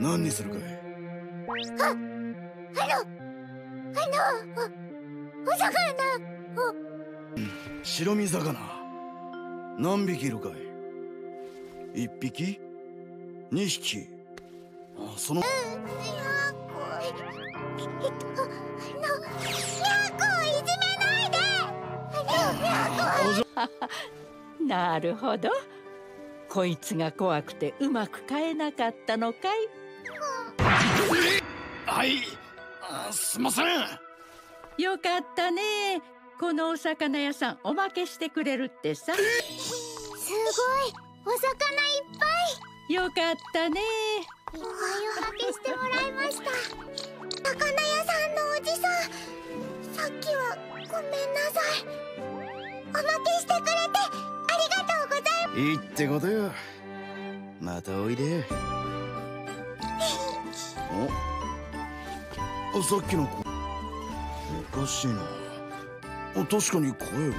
何にするかい？お魚。白身魚。何匹いるかい？1匹？2匹？その。なるほど、こいつが怖くてうまく飼えなかったのかい？はい、すいません。よかったね、このお魚屋さんおまけしてくれるってさ。すごい、お魚いっぱい。よかったね、いっぱいおはけしてもらいました。魚屋さんのおじさん、さっきはごめんなさい。おまけしてくれてありがとうございます。いいってことよ。またおいで。さっきの子おかしいな。確かに声が。